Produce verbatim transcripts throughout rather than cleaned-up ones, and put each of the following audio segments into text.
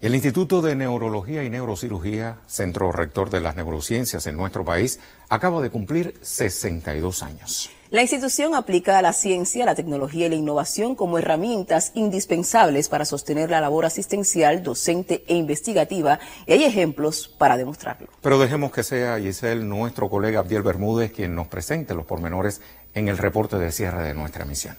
El Instituto de Neurología y Neurocirugía, centro rector de las neurociencias en nuestro país, acaba de cumplir sesenta y dos años. La institución aplica a la ciencia, la tecnología y la innovación como herramientas indispensables para sostener la labor asistencial, docente e investigativa, y hay ejemplos para demostrarlo. Pero dejemos que sea Giselle, nuestro colega Abdiel Bermúdez, quien nos presente los pormenores en el reporte de cierre de nuestra emisión.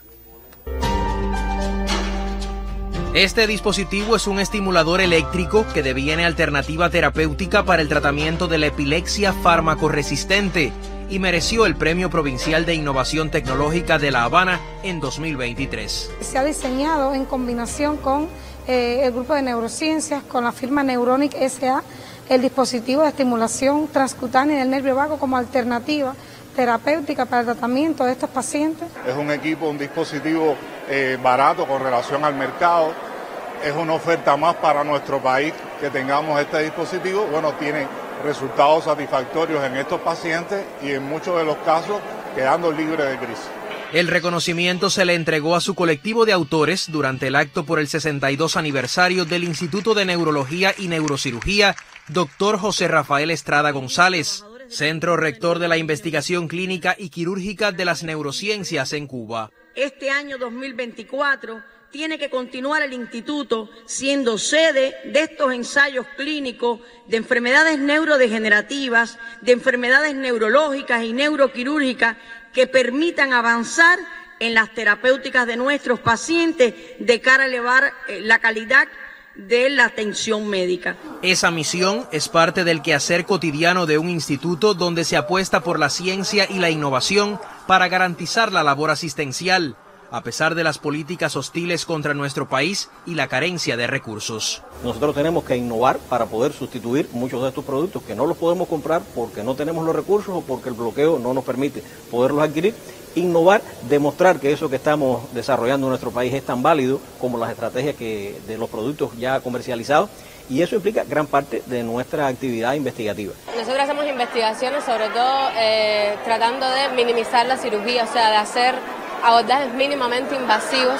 Este dispositivo es un estimulador eléctrico que deviene alternativa terapéutica para el tratamiento de la epilepsia farmacoresistente y mereció el Premio Provincial de Innovación Tecnológica de La Habana en dos mil veintitrés. Se ha diseñado en combinación con eh, el grupo de neurociencias, con la firma Neuronic S A, el dispositivo de estimulación transcutánea del nervio vago como alternativa terapéutica para el tratamiento de estos pacientes. Es un equipo, un dispositivo eh, barato con relación al mercado, es una oferta más para nuestro país que tengamos este dispositivo. Bueno, tiene resultados satisfactorios en estos pacientes y en muchos de los casos quedando libres de crisis. El reconocimiento se le entregó a su colectivo de autores durante el acto por el sesenta y dos aniversario del Instituto de Neurología y Neurocirugía, doctor José Rafael Estrada González, centro rector de la investigación clínica y quirúrgica de las neurociencias en Cuba. Este año dos mil veinticuatro tiene que continuar el instituto siendo sede de estos ensayos clínicos de enfermedades neurodegenerativas, de enfermedades neurológicas y neuroquirúrgicas que permitan avanzar en las terapéuticas de nuestros pacientes de cara a elevar la calidad de la atención médica. Esa misión es parte del quehacer cotidiano de un instituto donde se apuesta por la ciencia y la innovación para garantizar la labor asistencial, a pesar de las políticas hostiles contra nuestro país y la carencia de recursos. Nosotros tenemos que innovar para poder sustituir muchos de estos productos que no los podemos comprar porque no tenemos los recursos o porque el bloqueo no nos permite poderlos adquirir. Innovar, demostrar que eso que estamos desarrollando en nuestro país es tan válido como las estrategias que de los productos ya comercializados, y eso implica gran parte de nuestra actividad investigativa. Nosotros hacemos investigaciones sobre todo eh, tratando de minimizar la cirugía, o sea, de hacer abordajes mínimamente invasivos,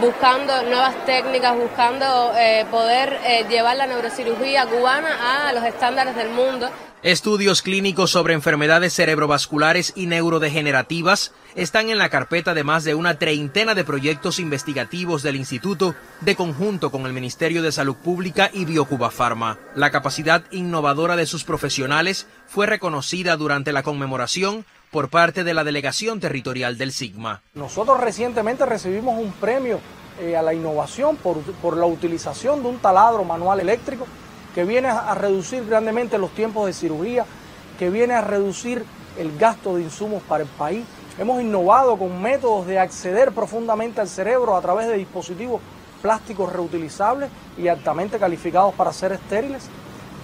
buscando nuevas técnicas, buscando eh, poder eh, llevar la neurocirugía cubana a los estándares del mundo. Estudios clínicos sobre enfermedades cerebrovasculares y neurodegenerativas están en la carpeta de más de una treintena de proyectos investigativos del Instituto, de conjunto con el Ministerio de Salud Pública y BioCubaFarma. La capacidad innovadora de sus profesionales fue reconocida durante la conmemoración por parte de la Delegación Territorial del Sigma. Nosotros recientemente recibimos un premio eh, a la innovación por, por la utilización de un taladro manual eléctrico que viene a reducir grandemente los tiempos de cirugía, que viene a reducir el gasto de insumos para el país. Hemos innovado con métodos de acceder profundamente al cerebro a través de dispositivos plásticos reutilizables y altamente calificados para ser estériles.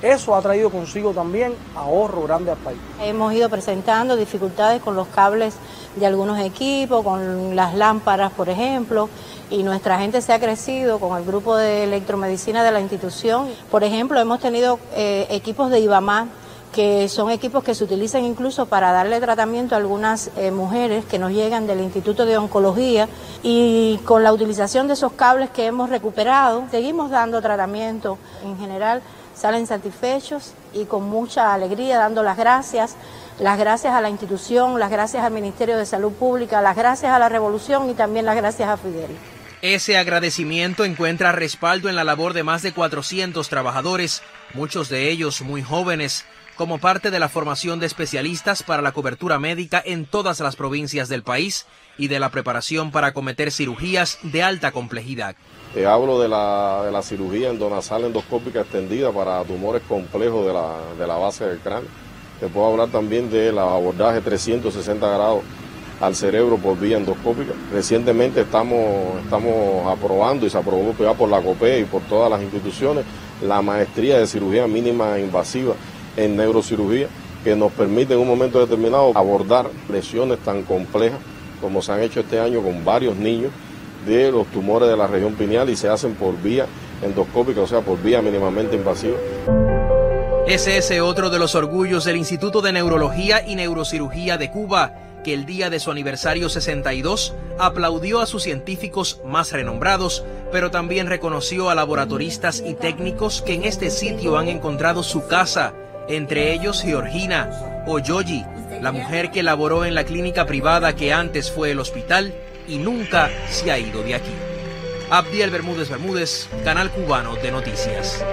Eso ha traído consigo también ahorro grande al país. Hemos ido presentando dificultades con los cables de algunos equipos, con las lámparas, por ejemplo, y nuestra gente se ha crecido con el grupo de electromedicina de la institución. Por ejemplo, hemos tenido eh, equipos de IVAMAD, que son equipos que se utilizan incluso para darle tratamiento a algunas eh, mujeres que nos llegan del Instituto de Oncología, y con la utilización de esos cables que hemos recuperado, seguimos dando tratamiento. En general, salen satisfechos y con mucha alegría, dando las gracias, las gracias a la institución, las gracias al Ministerio de Salud Pública, las gracias a la Revolución y también las gracias a Fidel. Ese agradecimiento encuentra respaldo en la labor de más de cuatrocientos trabajadores, muchos de ellos muy jóvenes, como parte de la formación de especialistas para la cobertura médica en todas las provincias del país y de la preparación para acometer cirugías de alta complejidad. Eh, hablo de la, de la cirugía endonasal endoscópica extendida para tumores complejos de la, de la base del cráneo. Te puedo hablar también del abordaje trescientos sesenta grados al cerebro por vía endoscópica. Recientemente estamos, estamos aprobando, y se aprobó ya por la COPE y por todas las instituciones, la maestría de cirugía mínima invasiva en neurocirugía, que nos permite en un momento determinado abordar lesiones tan complejas como se han hecho este año con varios niños, de los tumores de la región pineal, y se hacen por vía endoscópica, o sea, por vía mínimamente invasiva. Ese es otro de los orgullos del Instituto de Neurología y Neurocirugía de Cuba, que el día de su aniversario sesenta y dos aplaudió a sus científicos más renombrados, pero también reconoció a laboratoristas y técnicos que en este sitio han encontrado su casa, entre ellos Georgina Oyoyi, la mujer que laboró en la clínica privada que antes fue el hospital y nunca se ha ido de aquí. Abdiel Bermúdez Bermúdez, Canal Cubano de Noticias.